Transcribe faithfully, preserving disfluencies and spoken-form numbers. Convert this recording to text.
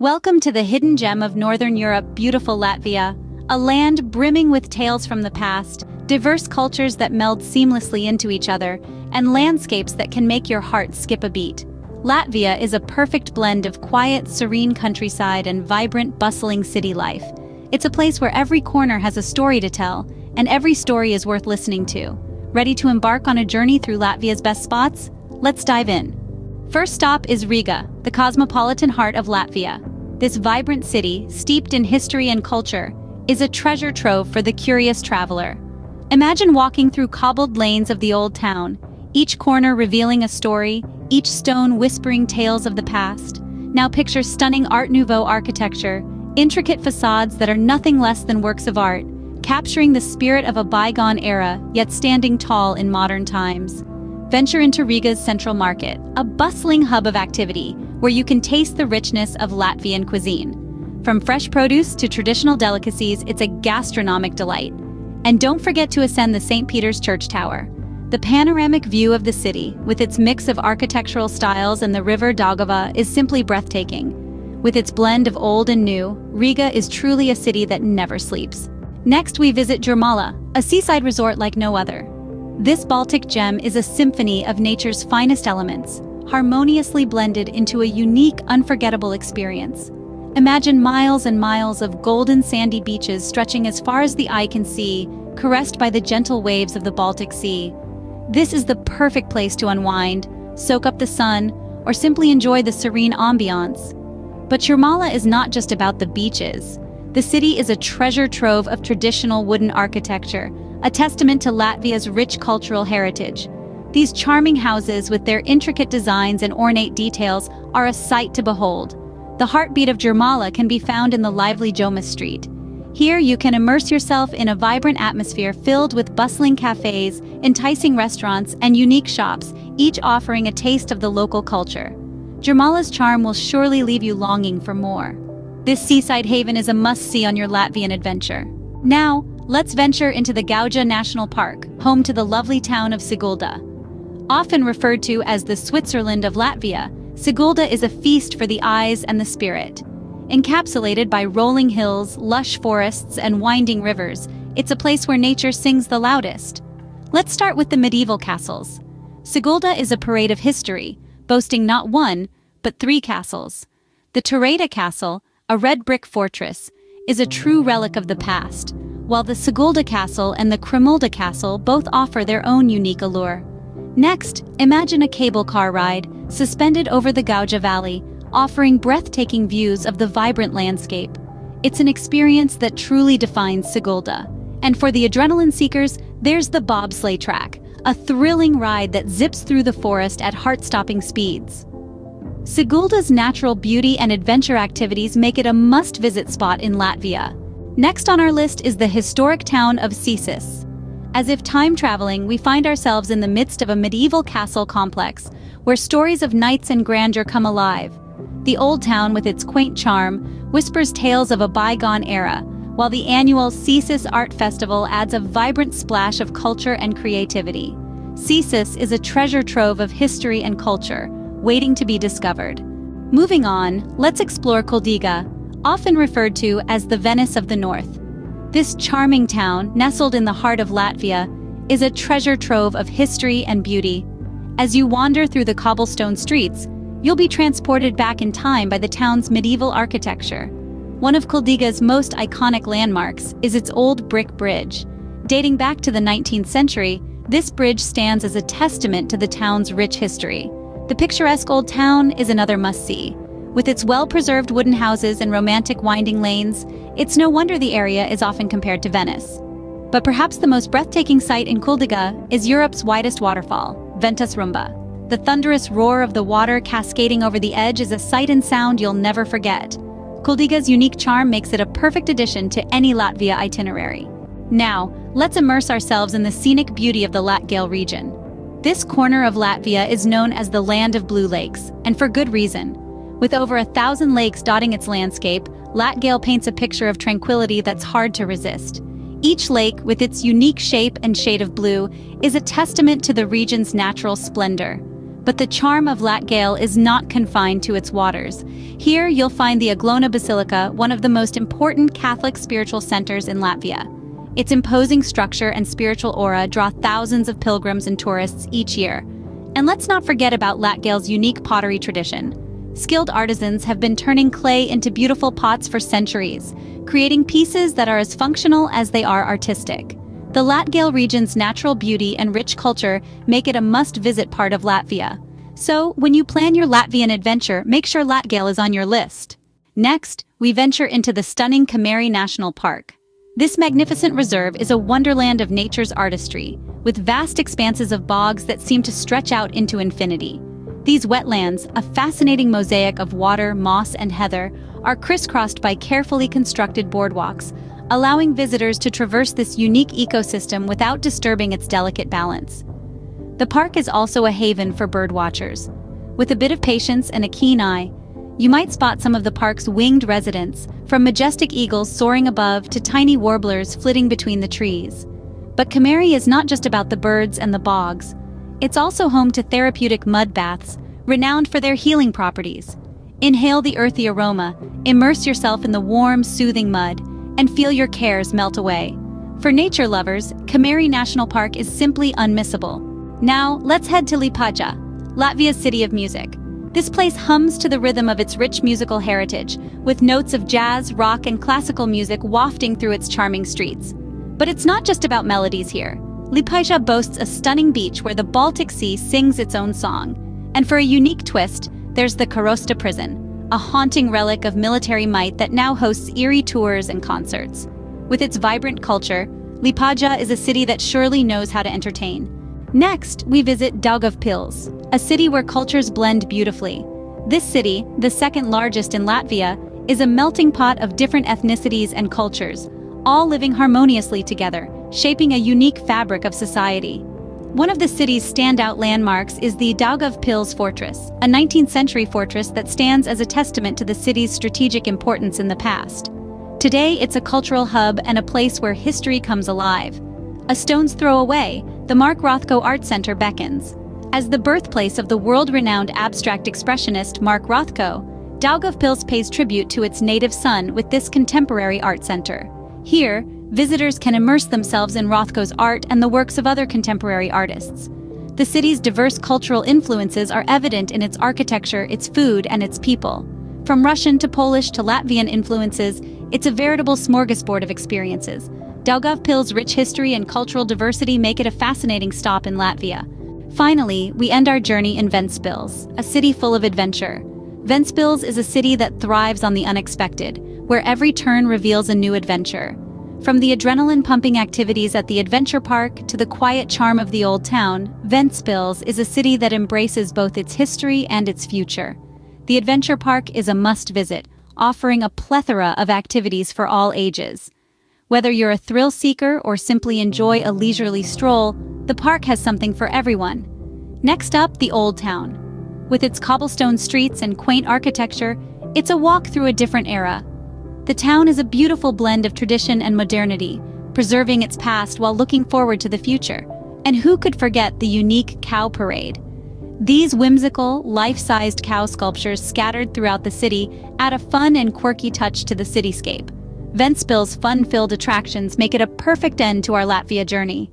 Welcome to the hidden gem of Northern Europe, beautiful Latvia, a land brimming with tales from the past, diverse cultures that meld seamlessly into each other, and landscapes that can make your heart skip a beat. Latvia is a perfect blend of quiet, serene countryside and vibrant, bustling city life. It's a place where every corner has a story to tell, and every story is worth listening to. Ready to embark on a journey through Latvia's best spots? Let's dive in. First stop is Riga, the cosmopolitan heart of Latvia. This vibrant city, steeped in history and culture, is a treasure trove for the curious traveler. Imagine walking through cobbled lanes of the old town, each corner revealing a story, each stone whispering tales of the past. Now picture stunning Art Nouveau architecture, intricate facades that are nothing less than works of art, capturing the spirit of a bygone era, yet standing tall in modern times. Venture into Riga's central market, a bustling hub of activity, where you can taste the richness of Latvian cuisine. From fresh produce to traditional delicacies, it's a gastronomic delight. And don't forget to ascend the Saint Peter's Church Tower. The panoramic view of the city, with its mix of architectural styles and the river Daugava, is simply breathtaking. With its blend of old and new, Riga is truly a city that never sleeps. Next, we visit Jurmala, a seaside resort like no other. This Baltic gem is a symphony of nature's finest elements, harmoniously blended into a unique, unforgettable experience. Imagine miles and miles of golden sandy beaches stretching as far as the eye can see, caressed by the gentle waves of the Baltic Sea. This is the perfect place to unwind, soak up the sun, or simply enjoy the serene ambiance. But Jurmala is not just about the beaches. The city is a treasure trove of traditional wooden architecture, a testament to Latvia's rich cultural heritage. These charming houses, with their intricate designs and ornate details, are a sight to behold. The heartbeat of Jurmala can be found in the lively Joma Street. Here you can immerse yourself in a vibrant atmosphere filled with bustling cafes, enticing restaurants, and unique shops, each offering a taste of the local culture. Jurmala's charm will surely leave you longing for more. This seaside haven is a must-see on your Latvian adventure. Now, let's venture into the Gauja National Park, home to the lovely town of Sigulda. Often referred to as the Switzerland of Latvia, Sigulda is a feast for the eyes and the spirit. Encapsulated by rolling hills, lush forests, and winding rivers, it's a place where nature sings the loudest. Let's start with the medieval castles. Sigulda is a parade of history, boasting not one, but three castles. The Turaida Castle, a red brick fortress, is a true relic of the past, while the Sigulda Castle and the Krimulda Castle both offer their own unique allure. Next, imagine a cable car ride, suspended over the Gauja Valley, offering breathtaking views of the vibrant landscape. It's an experience that truly defines Sigulda. And for the adrenaline seekers, there's the bobsleigh track, a thrilling ride that zips through the forest at heart-stopping speeds. Sigulda's natural beauty and adventure activities make it a must-visit spot in Latvia. Next on our list is the historic town of Cesis. As if time traveling, we find ourselves in the midst of a medieval castle complex, where stories of knights and grandeur come alive. The old town, with its quaint charm, whispers tales of a bygone era, while the annual Cesis Art Festival adds a vibrant splash of culture and creativity. Cesis is a treasure trove of history and culture, waiting to be discovered. Moving on, let's explore Kuldiga, often referred to as the Venice of the North. This charming town, nestled in the heart of Latvia, is a treasure trove of history and beauty. As you wander through the cobblestone streets, you'll be transported back in time by the town's medieval architecture. One of Kuldiga's most iconic landmarks is its old brick bridge. Dating back to the nineteenth century, this bridge stands as a testament to the town's rich history. The picturesque old town is another must-see. With its well-preserved wooden houses and romantic winding lanes, it's no wonder the area is often compared to Venice. But perhaps the most breathtaking sight in Kuldiga is Europe's widest waterfall, Ventas Rumba. The thunderous roar of the water cascading over the edge is a sight and sound you'll never forget. Kuldiga's unique charm makes it a perfect addition to any Latvia itinerary. Now, let's immerse ourselves in the scenic beauty of the Latgale region. This corner of Latvia is known as the Land of Blue Lakes, and for good reason. With over a thousand lakes dotting its landscape, Latgale paints a picture of tranquility that's hard to resist. Each lake, with its unique shape and shade of blue, is a testament to the region's natural splendor. But the charm of Latgale is not confined to its waters. Here you'll find the Aglona Basilica, one of the most important Catholic spiritual centers in Latvia. Its imposing structure and spiritual aura draw thousands of pilgrims and tourists each year. And let's not forget about Latgale's unique pottery tradition. Skilled artisans have been turning clay into beautiful pots for centuries, creating pieces that are as functional as they are artistic. The Latgale region's natural beauty and rich culture make it a must-visit part of Latvia. So, when you plan your Latvian adventure, make sure Latgale is on your list. Next, we venture into the stunning Kemeri National Park. This magnificent reserve is a wonderland of nature's artistry, with vast expanses of bogs that seem to stretch out into infinity. These wetlands, a fascinating mosaic of water, moss, and heather, are crisscrossed by carefully constructed boardwalks, allowing visitors to traverse this unique ecosystem without disturbing its delicate balance. The park is also a haven for birdwatchers. With a bit of patience and a keen eye, you might spot some of the park's winged residents, from majestic eagles soaring above to tiny warblers flitting between the trees. But Kemeri is not just about the birds and the bogs. It's also home to therapeutic mud baths, renowned for their healing properties. Inhale the earthy aroma, immerse yourself in the warm, soothing mud, and feel your cares melt away. For nature lovers, Kemeri National Park is simply unmissable. Now, let's head to Liepaja, Latvia's city of music. This place hums to the rhythm of its rich musical heritage, with notes of jazz, rock, and classical music wafting through its charming streets. But it's not just about melodies here. Liepaja boasts a stunning beach where the Baltic Sea sings its own song. And for a unique twist, there's the Karosta Prison, a haunting relic of military might that now hosts eerie tours and concerts. With its vibrant culture, Liepaja is a city that surely knows how to entertain. Next, we visit Daugavpils, a city where cultures blend beautifully. This city, the second largest in Latvia, is a melting pot of different ethnicities and cultures, all living harmoniously together, shaping a unique fabric of society. One of the city's standout landmarks is the Daugavpils Fortress, a nineteenth century fortress that stands as a testament to the city's strategic importance in the past. Today, it's a cultural hub and a place where history comes alive. A stone's throw away, the Mark Rothko Art Center beckons. As the birthplace of the world-renowned abstract expressionist Mark Rothko, Daugavpils pays tribute to its native son with this contemporary art center. Here, visitors can immerse themselves in Rothko's art and the works of other contemporary artists. The city's diverse cultural influences are evident in its architecture, its food, and its people. From Russian to Polish to Latvian influences, it's a veritable smorgasbord of experiences. Daugavpils' rich history and cultural diversity make it a fascinating stop in Latvia. Finally, we end our journey in Ventspils, a city full of adventure. Ventspils is a city that thrives on the unexpected, where every turn reveals a new adventure. From the adrenaline-pumping activities at the adventure park to the quiet charm of the old town, Ventspils is a city that embraces both its history and its future. The adventure park is a must-visit, offering a plethora of activities for all ages. Whether you're a thrill seeker or simply enjoy a leisurely stroll, the park has something for everyone. Next up, the old town. With its cobblestone streets and quaint architecture, it's a walk through a different era. The town is a beautiful blend of tradition and modernity, preserving its past while looking forward to the future. And who could forget the unique cow parade? These whimsical, life-sized cow sculptures scattered throughout the city add a fun and quirky touch to the cityscape. Ventspils' fun-filled attractions make it a perfect end to our Latvia journey.